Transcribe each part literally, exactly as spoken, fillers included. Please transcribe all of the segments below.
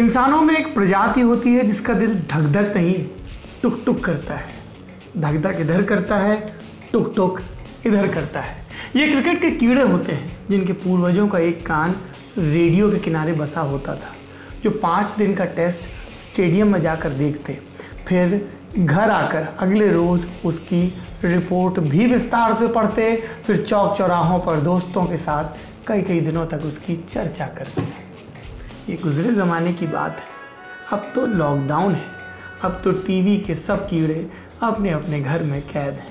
इंसानों में एक प्रजाति होती है जिसका दिल धक धक नहीं टुक टुक करता है, धक धक इधर करता है, टुक टुक इधर करता है। ये क्रिकेट के कीड़े होते हैं जिनके पूर्वजों का एक कान रेडियो के किनारे बसा होता था, जो पाँच दिन का टेस्ट स्टेडियम में जाकर देखते, फिर घर आकर अगले रोज़ उसकी रिपोर्ट भी विस्तार से पढ़ते, फिर चौक चौराहों पर दोस्तों के साथ कई कई दिनों तक उसकी चर्चा करते। ये गुजरे ज़माने की बात है, अब तो लॉकडाउन है, अब तो टीवी के सब कीड़े अपने अपने घर में कैद हैं।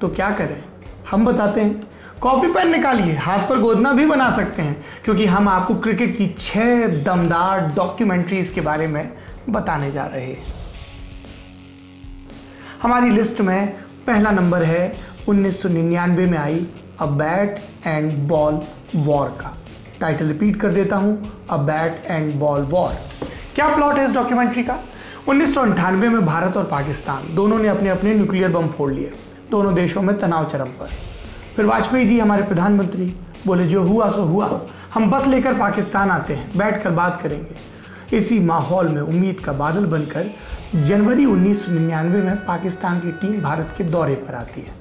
तो क्या करें, हम बताते हैं। कॉपी पेन निकालिए, हाथ पर गोदना भी बना सकते हैं, क्योंकि हम आपको क्रिकेट की छह दमदार डॉक्यूमेंट्रीज के बारे में बताने जा रहे हैं। हमारी लिस्ट में पहला नंबर है उन्नीस सौ निन्यानवे में आई a bat and ball war का। टाइटल रिपीट कर देता हूं, a bat and ball war. क्या प्लॉट है इस डॉक्यूमेंट्री का? उन्नीस सौ अंठानवे में भारत और पाकिस्तान दोनों ने अपने अपने न्यूक्लियर बम फोड़ लिए, दोनों देशों में तनाव चरम पर। फिर वाजपेयी जी हमारे प्रधानमंत्री बोले, जो हुआ सो हुआ, हम बस लेकर पाकिस्तान आते हैं, बैठकर बात करेंगे। इसी माहौल में उम्मीद का बादल बनकर जनवरी उन्नीस सौ निन्यानवे में पाकिस्तान की टीम भारत के दौरे पर आती है,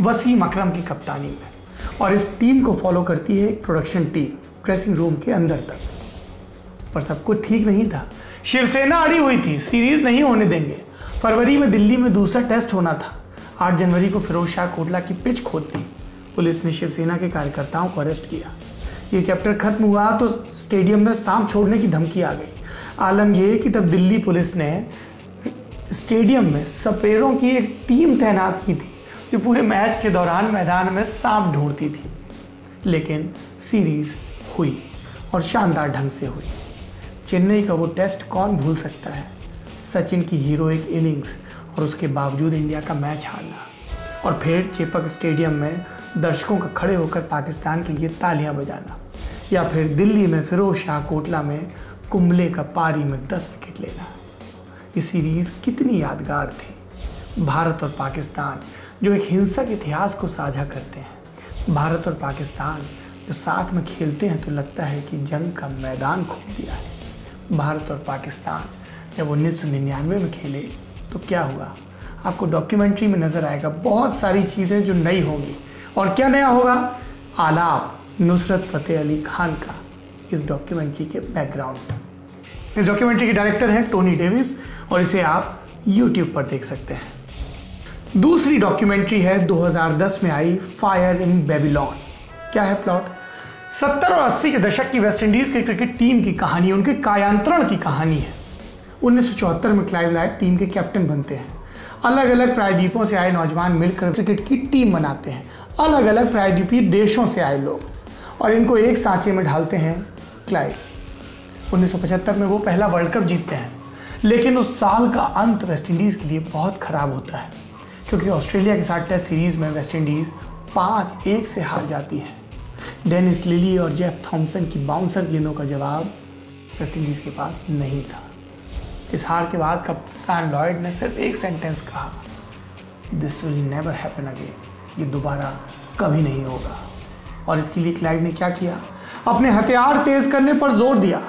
वसीम अकरम की कप्तानी में, और इस टीम को फॉलो करती है एक प्रोडक्शन टीम ड्रेसिंग रूम के अंदर तक। पर सब कुछ ठीक नहीं था, शिवसेना अड़ी हुई थी, सीरीज नहीं होने देंगे। फरवरी में दिल्ली में दूसरा टेस्ट होना था, आठ जनवरी को फिरोज शाह कोटला की पिच खोद दी, पुलिस ने शिवसेना के कार्यकर्ताओं को अरेस्ट किया। ये चैप्टर खत्म हुआ तो स्टेडियम में सांप छोड़ने की धमकी आ गई। आलम यह कि तब दिल्ली पुलिस ने स्टेडियम में सपेरों की एक टीम तैनात की थी, जो पूरे मैच के दौरान मैदान में सांप ढूंढती थी। लेकिन सीरीज हुई और शानदार ढंग से हुई। चेन्नई का वो टेस्ट कौन भूल सकता है, सचिन की हीरोइक इनिंग्स और उसके बावजूद इंडिया का मैच हारना, और फिर चेपक स्टेडियम में दर्शकों का खड़े होकर पाकिस्तान के लिए तालियां बजाना, या फिर दिल्ली में फिरोज शाह कोटला में कुंबले का पारी में दस विकेट लेना। ये सीरीज़ कितनी यादगार थी। भारत और पाकिस्तान जो एक हिंसक इतिहास को साझा करते हैं, भारत और पाकिस्तान जो साथ में खेलते हैं तो लगता है कि जंग का मैदान खोल दिया है। भारत और पाकिस्तान जब उन्नीस सौ निन्यानवे में खेले तो क्या हुआ, आपको डॉक्यूमेंट्री में नज़र आएगा। बहुत सारी चीज़ें जो नई होंगी, और क्या नया होगा, आलाप नुसरत फ़तेह अली खान का इस डॉक्यूमेंट्री के बैकग्राउंड। इस डॉक्यूमेंट्री के डायरेक्टर हैं टोनी डेविस, और इसे आप यूट्यूब पर देख सकते हैं। दूसरी डॉक्यूमेंट्री है दो हज़ार दस में आई फायर इन बेबीलोन। क्या है प्लॉट? सत्तर और अस्सी के दशक की वेस्ट इंडीज़ के क्रिकेट टीम की कहानी, उनके कायांतरण की कहानी है। उन्नीस सौ चौहत्तर में क्लाइव लॉयड टीम के कैप्टन बनते हैं। अलग अलग प्रायद्वीपों से आए नौजवान मिलकर क्रिकेट की टीम बनाते हैं। अलग अलग प्रायद्वीपीय देशों से आए लोग, और इनको एक सांचे में ढालते हैं क्लाइव। उन्नीस सौ पचहत्तर में वो पहला वर्ल्ड कप जीतते हैं, लेकिन उस साल का अंत वेस्टइंडीज़ के लिए बहुत ख़राब होता है, क्योंकि ऑस्ट्रेलिया के साथ टेस्ट सीरीज़ में वेस्टइंडीज़ पाँच एक से हार जाती है। डेनिस लिली और जेफ थॉमसन की बाउंसर गेंदों का जवाब वेस्टइंडीज़ के पास नहीं था। इस हार के बाद कप्तान लॉयड ने सिर्फ एक सेंटेंस कहा, this will never happen again. ये दोबारा कभी नहीं होगा। और इसके लिए क्लाइव ने क्या किया, अपने हथियार तेज करने पर जोर दिया।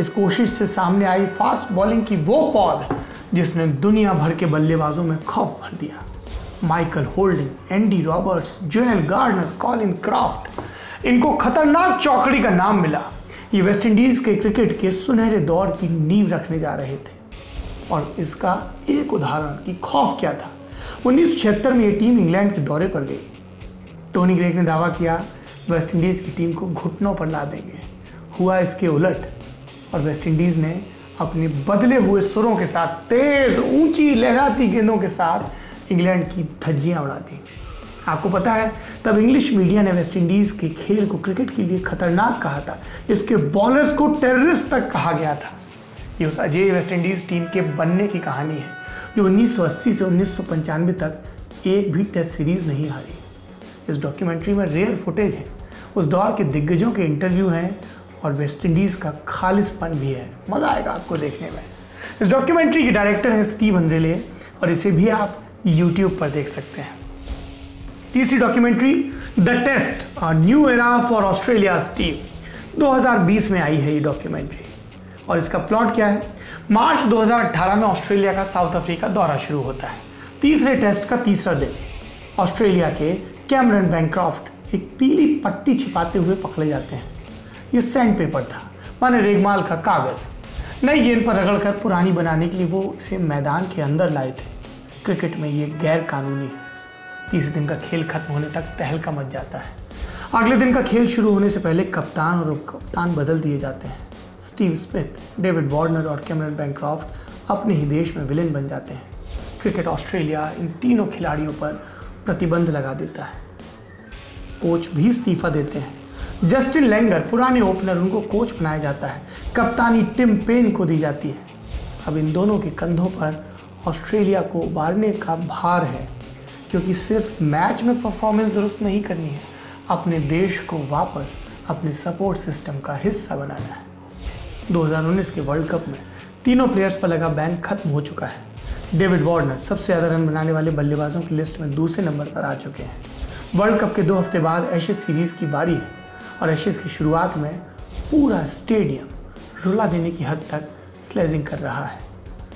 इस कोशिश से सामने आई फास्ट बॉलिंग की वो पौध जिसने दुनिया भर के बल्लेबाजों में खौफ भर दिया। Michael Holding, Andy Roberts, Joel Garner, Colin Croft, इनको खतरनाक चौकड़ी का नाम मिला। ये वेस्ट इंडीज़ के क्रिकेट के सुनहरे दौर की नींव रखने जा रहे थे, और इसका एक उदाहरण कि खौफ क्या था। उन्नीस सौ छिहत्तर में ये टीम इंग्लैंड के दौरे पर गई। टोनी ग्रेग ने दावा किया, वेस्ट इंडीज़ की टीम को घुटनों पर ला देंगे। हुआ इसके उलट, और वेस्ट इंडीज़ ने अपने बदले हुए सुरों के साथ तेज़ ऊंची लहराती गेंदों के साथ इंग्लैंड की धज्जियां उड़ा दी। आपको पता है, तब इंग्लिश मीडिया ने वेस्ट इंडीज़ के खेल को क्रिकेट के लिए खतरनाक कहा था। इसके बॉलर्स को टेररिस्ट तक कहा गया था। ये उस अजय वेस्ट इंडीज़ टीम के बनने की कहानी है, जो उन्नीस सौ अस्सी से उन्नीस सौ पंचानवे तक एक भी टेस्ट सीरीज़ नहीं हारी। इस डॉक्यूमेंट्री में रेयर फुटेज है, उस दौर के दिग्गजों के इंटरव्यू हैं, और वेस्ट इंडीज़ का खालिसपन भी है। मज़ा आएगा आपको देखने में। इस डॉक्यूमेंट्री के डायरेक्टर हैं स्टीव अंद्रेले, और इसे भी आप यूट्यूब पर देख सकते हैं। तीसरी documentary the test, new era for Australia's team, दो हज़ार बीस में आई है ये डॉक्यूमेंट्री। और इसका प्लॉट क्या है। मार्च दो हज़ार अठारह में ऑस्ट्रेलिया का साउथ अफ्रीका दौरा शुरू होता है। तीसरे टेस्ट का तीसरा दिन ऑस्ट्रेलिया के कैमरन बैनक्रॉफ्ट एक पीली पट्टी छिपाते हुए पकड़े जाते हैं। ये सैंड पेपर था, माने रेगमाल का कागज़। नई गेंद पर रगड़कर पुरानी बनाने के लिए वो इसे मैदान के अंदर लाए थे। क्रिकेट में ये गैर कानूनी है। तीस दिन का खेल खत्म होने तक तहलका मच जाता है। अगले दिन का खेल शुरू होने से पहले कप्तान और उपकप्तान बदल दिए जाते हैं। स्टीव स्मिथ, डेविड वार्नर और कैमरन बैनक्रॉफ्ट अपने ही देश में विलेन बन जाते हैं। क्रिकेट ऑस्ट्रेलिया इन तीनों खिलाड़ियों पर प्रतिबंध लगा देता है। कोच भी इस्तीफा देते हैं। जस्टिन लैंगर, पुराने ओपनर, उनको कोच बनाया जाता है। कप्तानी टिम पेन को दी जाती है। अब इन दोनों के कंधों पर ऑस्ट्रेलिया को उबारने का भार है, क्योंकि सिर्फ मैच में परफॉर्मेंस दुरुस्त नहीं करनी है, अपने देश को वापस अपने सपोर्ट सिस्टम का हिस्सा बनाना है। दो हज़ार उन्नीस के वर्ल्ड कप में तीनों प्लेयर्स पर लगा बैन खत्म हो चुका है। डेविड वार्नर सबसे ज़्यादा रन बनाने वाले बल्लेबाजों की लिस्ट में दूसरे नंबर पर आ चुके हैं। वर्ल्ड कप के दो हफ्ते बाद एशेज सीरीज़ की बारी है और एशेज़ की शुरुआत में पूरा स्टेडियम रुला देने की हद तक स्लेजिंग कर रहा है।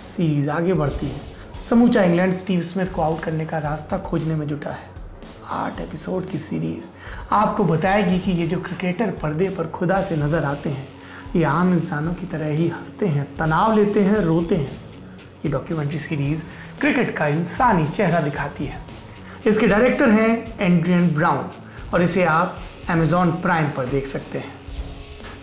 सीरीज़ आगे बढ़ती है। समूचा इंग्लैंड स्टीव स्मिथ को आउट करने का रास्ता खोजने में जुटा है। आठ एपिसोड की सीरीज़ आपको बताएगी कि ये जो क्रिकेटर पर्दे पर खुदा से नज़र आते हैं, ये आम इंसानों की तरह ही हंसते हैं, तनाव लेते हैं, रोते हैं। ये डॉक्यूमेंट्री सीरीज़ क्रिकेट का इंसानी चेहरा दिखाती है। इसके डायरेक्टर हैं एड्रियन ब्राउन और इसे आप अमेज़ॉन प्राइम पर देख सकते हैं।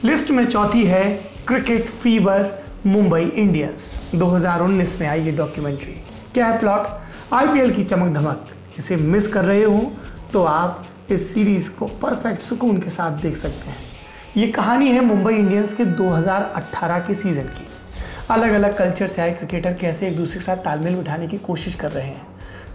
लिस्ट में चौथी है क्रिकेट फीवर मुंबई इंडियंस। दो हज़ार उन्नीस में आई ये डॉक्यूमेंट्री। क्या है प्लॉट? आईपीएल की चमक धमक। इसे मिस कर रहे हो तो आप इस सीरीज़ को परफेक्ट सुकून के साथ देख सकते हैं। ये कहानी है मुंबई इंडियंस के दो हज़ार अठारह के सीज़न की। अलग अलग कल्चर से आए क्रिकेटर कैसे एक दूसरे के साथ तालमेल बिठाने की कोशिश कर रहे हैं।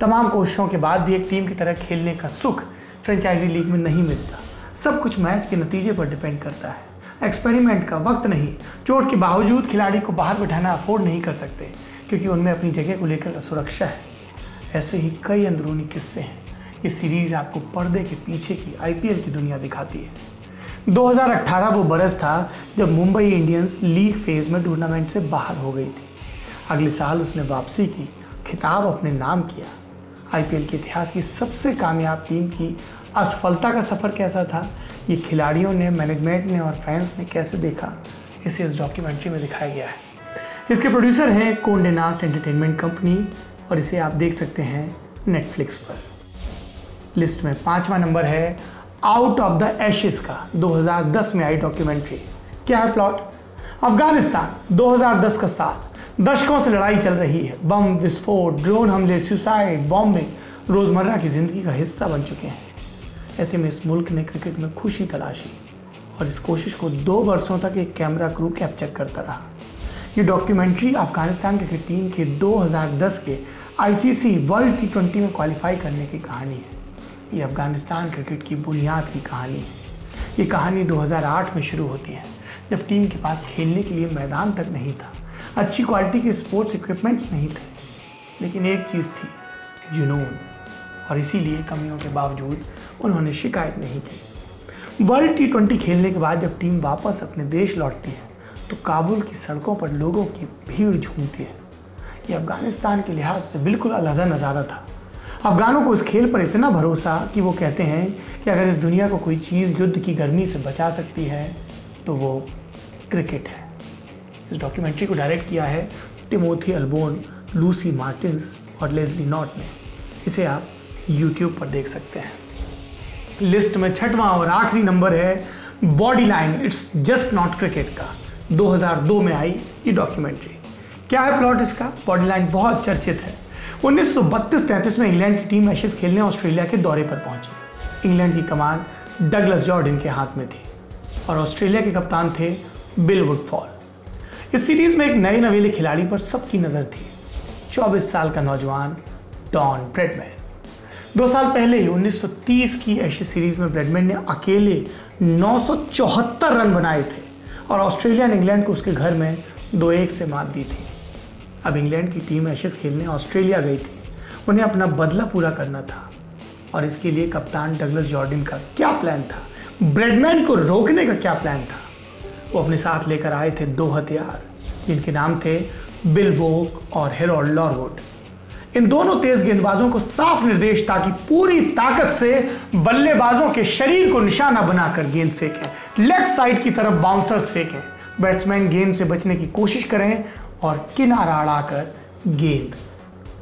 तमाम कोशिशों के बाद भी एक टीम की तरह खेलने का सुख फ्रेंचाइजी लीग में नहीं मिलता। सब कुछ मैच के नतीजे पर डिपेंड करता है। एक्सपेरिमेंट का वक्त नहीं। चोट के बावजूद खिलाड़ी को बाहर बिठाना अफोर्ड नहीं कर सकते, क्योंकि उनमें अपनी जगह को लेकर असुरक्षा है। ऐसे ही कई अंदरूनी किस्से हैं। ये सीरीज़ आपको पर्दे के पीछे की आईपीएल की दुनिया दिखाती है। दो हज़ार अठारह वो बरस था जब मुंबई इंडियंस लीग फेज़ में टूर्नामेंट से बाहर हो गई थी। अगले साल उसने वापसी की, खिताब अपने नाम किया। आईपीएल के इतिहास की सबसे कामयाब टीम की असफलता का सफ़र कैसा था, ये खिलाड़ियों ने, मैनेजमेंट ने और फैंस ने कैसे देखा, इसे इस डॉक्यूमेंट्री में दिखाया गया है। इसके प्रोड्यूसर हैं कोंडे नास्ट एंटरटेनमेंट कंपनी और इसे आप देख सकते हैं नेटफ्लिक्स पर। लिस्ट में पाँचवा नंबर है आउट ऑफ द एशेज़ का दो हज़ार दस में आई डॉक्यूमेंट्री। क्या है प्लॉट? अफगानिस्तान, दो हज़ार दस का साल। दशकों से लड़ाई चल रही है। बम विस्फोट, ड्रोन हमले, सुसाइड, बॉम्बिंग रोज़मर्रा की ज़िंदगी का हिस्सा बन चुके हैं। ऐसे में इस मुल्क ने क्रिकेट में खुशी तलाशी और इस कोशिश को दो वर्षों तक एक कैमरा क्रू कैप्चर करता रहा। ये डॉक्यूमेंट्री अफगानिस्तान क्रिकेट टीम के दो हज़ार दस के आईसीसी वर्ल्ड टी ट्वेंटी में क्वालिफाई करने की कहानी है। ये अफगानिस्तान क्रिकेट की बुनियाद की कहानी है। ये कहानी दो हज़ार आठ में शुरू होती है, जब टीम के पास खेलने के लिए मैदान तक नहीं था, अच्छी क्वालिटी के स्पोर्ट्स इक्विपमेंट्स नहीं थे, लेकिन एक चीज़ थी, जुनून, और इसीलिए कमियों के बावजूद उन्होंने शिकायत नहीं की। वर्ल्ड टी ट्वेंटी खेलने के बाद जब टीम वापस अपने देश लौटती है तो काबुल की सड़कों पर लोगों की भीड़ झूमती है। ये अफगानिस्तान के लिहाज से बिल्कुल अलहदा नज़ारा था। अफगानों को इस खेल पर इतना भरोसा कि वो कहते हैं कि अगर इस दुनिया को कोई चीज़ युद्ध की गर्मी से बचा सकती है तो वो क्रिकेट है। इस डॉक्यूमेंट्री को डायरेक्ट किया है टिमोथी अल्बोन, लूसी मार्टिन्स और लेस्ली नॉट ने। इसे आप यूट्यूब पर देख सकते हैं। लिस्ट में छठवां और आखिरी नंबर है body line, it's just not cricket का दो हज़ार दो में आई ये डॉक्यूमेंट्री। क्या है प्लॉट इसका? बॉडी लाइन बहुत चर्चित है। उन्नीस सौ बत्तीस तैंतीस में इंग्लैंड की टीम एशेज खेलने ऑस्ट्रेलिया के दौरे पर पहुंची। इंग्लैंड की कमान डगलस जॉर्डिन के हाथ में थी और ऑस्ट्रेलिया के कप्तान थे बिल वुडफॉल। इस सीरीज़ में एक नए नवेले खिलाड़ी पर सबकी नज़र थी, चौबीस साल का नौजवान डॉन ब्रैडमैन। दो साल पहले ही उन्नीस सौ तीस की एशेज सीरीज़ में ब्रैडमैन ने अकेले नौ सौ चौहत्तर रन बनाए थे और ऑस्ट्रेलिया ने इंग्लैंड को उसके घर में दो एक से मात दी थी। अब इंग्लैंड की टीम एशेज खेलने ऑस्ट्रेलिया गई थी। उन्हें अपना बदला पूरा करना था और इसके लिए कप्तान डगलस जॉर्डिन का क्या प्लान था, ब्रैडमैन को रोकने का क्या प्लान था, वो अपने साथ लेकर आए थे दो हथियार जिनके नाम थे बिल वोक और हेरोल्ड लॉरवुड। इन दोनों तेज गेंदबाजों को साफ निर्देश था कि पूरी ताकत से बल्लेबाजों के शरीर को निशाना बनाकर गेंद फेंकें, लेग साइड की तरफ बाउंसर्स फेंकें, बैट्समैन गेंद से बचने की कोशिश करें और किनारा अड़ाकर गेंद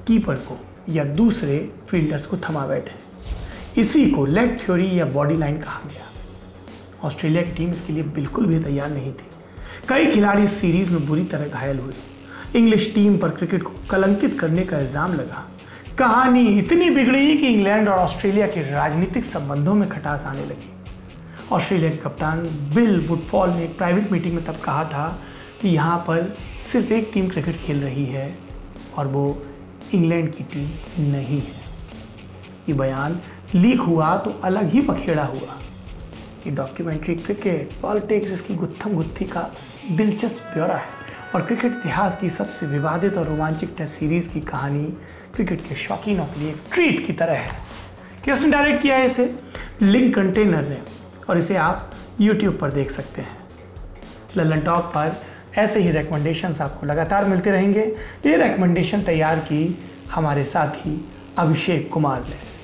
कीपर को या दूसरे फील्डर्स को थमा बैठे। इसी को लेग थ्योरी या बॉडी लाइन कहा गया। ऑस्ट्रेलिया की टीम इसके लिए बिल्कुल भी तैयार नहीं थी। कई खिलाड़ी इस सीरीज में बुरी तरह घायल हुए। इंग्लिश टीम पर क्रिकेट को कलंकित करने का इल्ज़ाम लगा। कहानी इतनी बिगड़ी कि इंग्लैंड और ऑस्ट्रेलिया के राजनीतिक संबंधों में खटास आने लगी। ऑस्ट्रेलिया के कप्तान बिल वुडफॉल ने एक प्राइवेट मीटिंग में तब कहा था कि यहाँ पर सिर्फ एक टीम क्रिकेट खेल रही है और वो इंग्लैंड की टीम नहीं है। ये बयान लीक हुआ तो अलग ही पखेड़ा हुआ। ये डॉक्यूमेंट्री क्रिकेट पॉलिटिक्स इसकी गुत्थम गुत्थी का दिलचस्प ब्यौरा है और क्रिकेट इतिहास की सबसे विवादित और रोमांचक टेस्ट सीरीज़ की कहानी क्रिकेट के शौकीनों के लिए एक ट्रीट की तरह है। किसने डायरेक्ट किया है इसे? लिंक कंटेनर ने, और इसे आप यूट्यूब पर देख सकते हैं। ललन टॉक पर ऐसे ही रेकमेंडेशंस आपको लगातार मिलते रहेंगे। ये रेकमेंडेशन तैयार की हमारे साथी अभिषेक कुमार ने।